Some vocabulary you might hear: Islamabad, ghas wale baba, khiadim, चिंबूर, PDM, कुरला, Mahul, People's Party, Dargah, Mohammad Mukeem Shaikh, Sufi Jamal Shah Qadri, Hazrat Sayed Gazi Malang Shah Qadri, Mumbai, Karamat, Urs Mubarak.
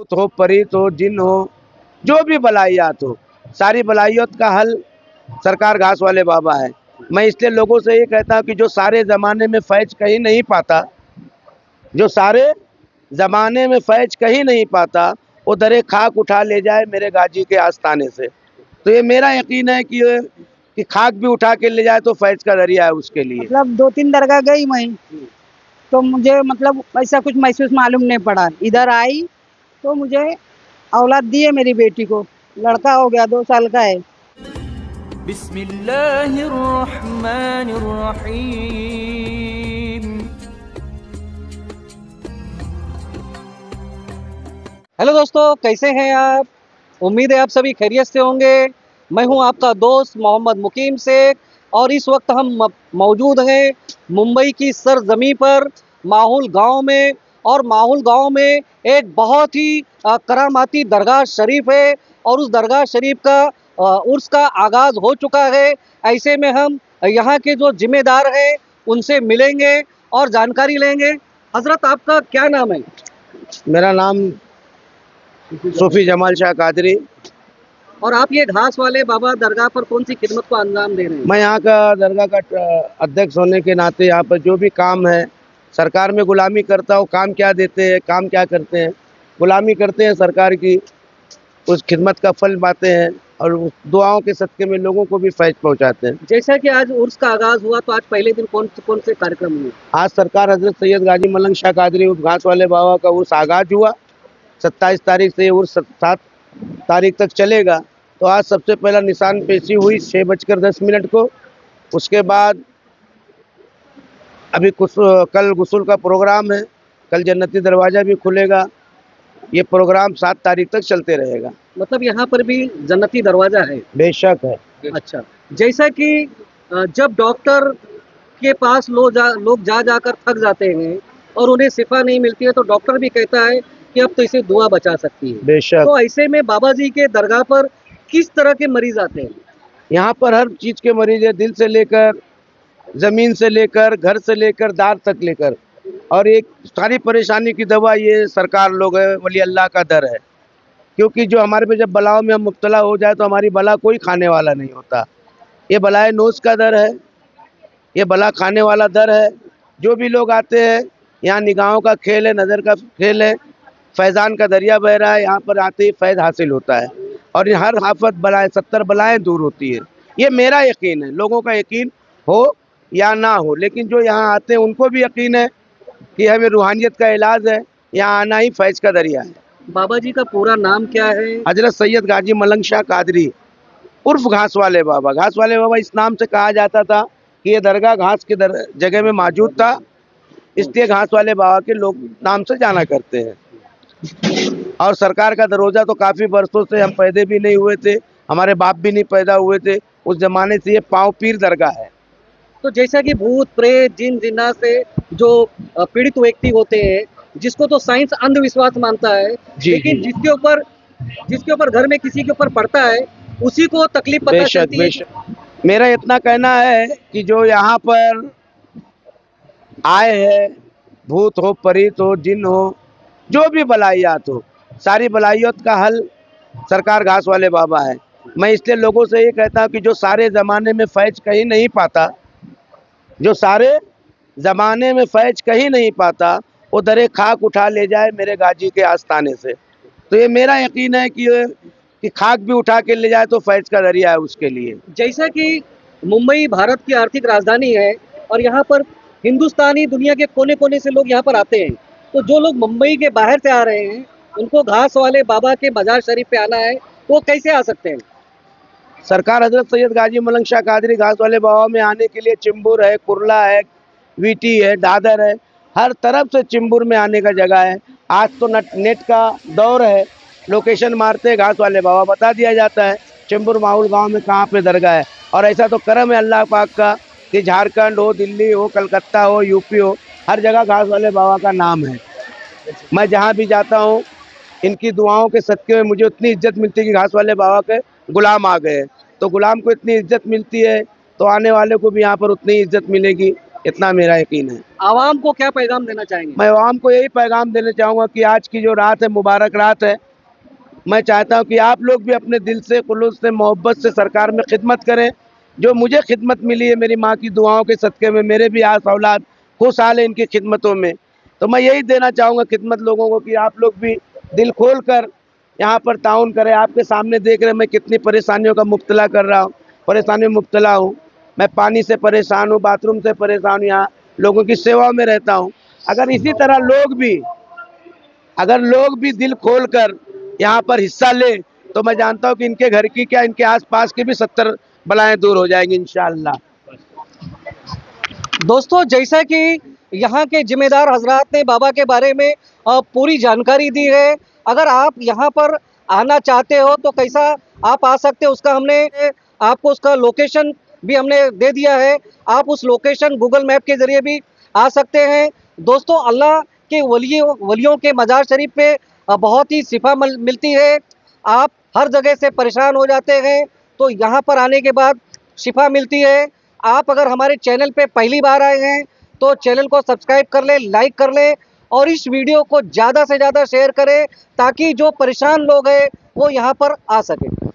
भूत हो, परीत हो, जिन हो, जो भी बलाइयात हो, सारी बलाइयत का हल सरकार घास वाले बाबा है। मैं इसलिए लोगों से ये कहता हूँ कि जो सारे ज़माने में फैज कहीं नहीं पाता, जो सारे ज़माने में फैज कहीं नहीं पाता, वो दरे खाक उठा ले जाए मेरे गाजी के आस्थाने से। तो ये मेरा यकीन है कि खाक भी उठा के ले जाए तो फैज का जरिया है उसके लिए। मतलब 2-3 दरगाह गई मैं तो मुझे मतलब ऐसा कुछ महसूस मालूम नहीं पड़ा। इधर आई तो मुझे औलाद दी है, मेरी बेटी को लड़का हो गया, 2 साल का है। बिस्मिल्लाहिर्रहमानिर्रहीम। हेलो दोस्तों, कैसे हैं आप? उम्मीद है आप सभी खैरियत से होंगे। मैं हूं आपका दोस्त मोहम्मद मुकीम शेख और इस वक्त हम मौजूद हैं मुंबई की सरजमी पर, माहुल गांव में। और माहुल गांव में एक बहुत ही करामाती दरगाह शरीफ है और उस दरगाह शरीफ का उर्स का आगाज़ हो चुका है। ऐसे में हम यहाँ के जो जिम्मेदार हैं उनसे मिलेंगे और जानकारी लेंगे। हजरत, आपका क्या नाम है? मेरा नाम सूफी जमाल शाह कादरी। और आप ये घास वाले बाबा दरगाह पर कौन सी खिदमत को अंजाम दे रहे हैं? मैं यहाँ का दरगाह का अध्यक्ष होने के नाते यहाँ पर जो भी काम है, सरकार में गुलामी करता हूँ। काम क्या देते हैं, काम क्या करते हैं? गुलामी करते हैं सरकार की, उस खिदमत का फल पाते हैं और उस दुआओं के सदके में लोगों को भी फैज पहुँचाते हैं। जैसा कि आज उर्स का आगाज़ हुआ, तो आज पहले दिन कौन से कार्यक्रम हुए? आज सरकार हजरत सैयद गाजी मलंग शाह कादरी उर्स घास वाले बाबा का उर्स आगाज़ हुआ। 27 तारीख से उर्स 7 तारीख तक चलेगा। तो आज सबसे पहला निशान पेशी हुई 6:10 को। उसके बाद अभी कल गुसल का प्रोग्राम है, कल जन्नती दरवाज़ा भी खुलेगा। ये प्रोग्राम 7 तारीख तक चलते रहेगा। मतलब यहाँ पर भी जन्नती दरवाज़ा है? बेशक है। अच्छा, जैसा कि जब डॉक्टर के पास लोग जा जाकर थक जाते हैं और उन्हें शिफा नहीं मिलती है, तो डॉक्टर भी कहता है कि अब तो इसे दुआ बचा सकती है। बेशक। तो ऐसे में बाबा जी के दरगाह पर किस तरह के मरीज आते हैं? यहाँ पर हर चीज़ के मरीज है, दिल से लेकर, ज़मीन से लेकर, घर से लेकर, दार तक लेकर। और एक सारी परेशानी की दवा ये सरकार लोग है, वली अल्लाह का दर है। क्योंकि जो हमारे पे जब बलाओं में हम मुब्तला हो जाए तो हमारी बला कोई खाने वाला नहीं होता। ये बलाए नोस का दर है, ये बला खाने वाला दर है। जो भी लोग आते हैं यहाँ, निगाहों का खेल है, नज़र का खेल है, फैज़ान का दरिया बह रहा है। यहाँ पर आते ही फैज़ हासिल होता है और हर आफत बलाएँ, 70 बलाएँ दूर होती है। ये मेरा यकीन है, लोगों का यकीन हो या ना हो, लेकिन जो यहाँ आते हैं उनको भी यकीन है कि हमें रूहानियत का इलाज है, यहाँ आना ही फैज का दरिया है। बाबा जी का पूरा नाम क्या है? हजरत सैयद गाजी मलंग शाह कादरी उर्फ घास वाले बाबा। घास वाले बाबा इस नाम से कहा जाता था कि ये दरगाह घास के जगह में मौजूद था, इसलिए घास वाले बाबा के लोग नाम से जाना करते हैं। और सरकार का दरोजा तो काफ़ी बरसों से, हम पैदे भी नहीं हुए थे, हमारे बाप भी नहीं पैदा हुए थे उस ज़माने से ये पाँव पीर दरगाह है। तो जैसा कि भूत, प्रेत, जिन, जिन्ना से जो पीड़ित व्यक्ति होते हैं, जिसको तो साइंस अंधविश्वास मानता है, लेकिन जिसके ऊपर घर में किसी के ऊपर पड़ता है उसी को तकलीफ पता चलती है। मेरा इतना कहना है कि जो यहाँ पर आए हैं, भूत हो, परीत हो, जिन हो, जो भी बलाइयात हो, सारी बलाइयत का हल सरकार घास वाले बाबा है। मैं इसलिए लोगों से ये कहता हूँ कि जो सारे ज़माने में फैज कहीं नहीं पाता, जो सारे ज़माने में फैज कहीं नहीं पाता, वो दरे खाक उठा ले जाए मेरे गाजी के आस्थाने से। तो ये मेरा यकीन है कि खाक भी उठा के ले जाए तो फैज का जरिया है उसके लिए। जैसा कि मुंबई भारत की आर्थिक राजधानी है और यहाँ पर हिंदुस्तानी दुनिया के कोने कोने से लोग यहाँ पर आते हैं, तो जो लोग मुंबई के बाहर से आ रहे हैं उनको घास वाले बाबा के बाजार शरीफ पे आना है, वो कैसे आ सकते हैं? सरकार हजरत सैयद गाजी मलंग शाह कादरी घास वाले बाबा में आने के लिए चिंबूर है, कुरला है, वीटी है, दादर है, हर तरफ से चिंबूर में आने का जगह है। आज तो नेट का दौर है, लोकेशन मारते घास वाले बाबा बता दिया जाता है चिंबूर माहुल गांव में कहाँ पे दरगाह है। और ऐसा तो करम है अल्लाह पाक का कि झारखंड हो, दिल्ली हो, कलकत्ता हो, यूपी हो, हर जगह घास वाले बाबा का नाम है। मैं जहाँ भी जाता हूँ इनकी दुआओं के सदक़े में मुझे उतनी इज्जत मिलती है कि घास वाले बाबा के गुलाम आ गए, तो गुलाम को इतनी इज्जत मिलती है तो आने वाले को भी यहाँ पर उतनी इज्जत मिलेगी। इतना मेरा यकीन है। आवाम को क्या पैगाम देना चाहेंगे? मैं आवाम को यही पैगाम देना चाहूँगा कि आज की जो रात है मुबारक रात है, मैं चाहता हूँ कि आप लोग भी अपने दिल से खुलूस से मोहब्बत से सरकार में खिदमत करें। जो मुझे खिदमत मिली है मेरी माँ की दुआओं के सदक़े में, मेरे भी आज औलाद खुश हाल है इनकी खिदमतों में। तो मैं यही देना चाहूँगा खिदमत लोगों को कि आप लोग भी दिल खोल कर यहाँ पर ताउन करें। आपके सामने देख रहे मैं कितनी परेशानियों का मुब्तला कर रहा हूँ, परेशानियों में मुब्तला हूँ। मैं पानी से परेशान हूँ, बाथरूम से परेशान हूँ, यहाँ लोगों की सेवा में रहता हूँ। अगर इसी तरह लोग भी दिल खोल कर यहाँ पर हिस्सा ले तो मैं जानता हूँ कि इनके घर की क्या इनके आसपास की भी 70 बलाएँ दूर हो जाएंगी इंशाल्लाह। दोस्तों, जैसा कि यहाँ के जिम्मेदार हजरात ने बाबा के बारे में पूरी जानकारी दी है, अगर आप यहाँ पर आना चाहते हो तो कैसा आप आ सकते हो उसका हमने आपको उसका लोकेशन भी हमने दे दिया है। आप उस लोकेशन गूगल मैप के ज़रिए भी आ सकते हैं। दोस्तों, अल्लाह के वलियों के मज़ार शरीफ पे बहुत ही शिफा मिलती है। आप हर जगह से परेशान हो जाते हैं तो यहाँ पर आने के बाद शिफा मिलती है। आप अगर हमारे चैनल पे पहली बार आए हैं तो चैनल को सब्सक्राइब कर लें, लाइक कर लें और इस वीडियो को ज़्यादा से ज़्यादा शेयर करें ताकि जो परेशान लोग हैं वो यहाँ पर आ सकें।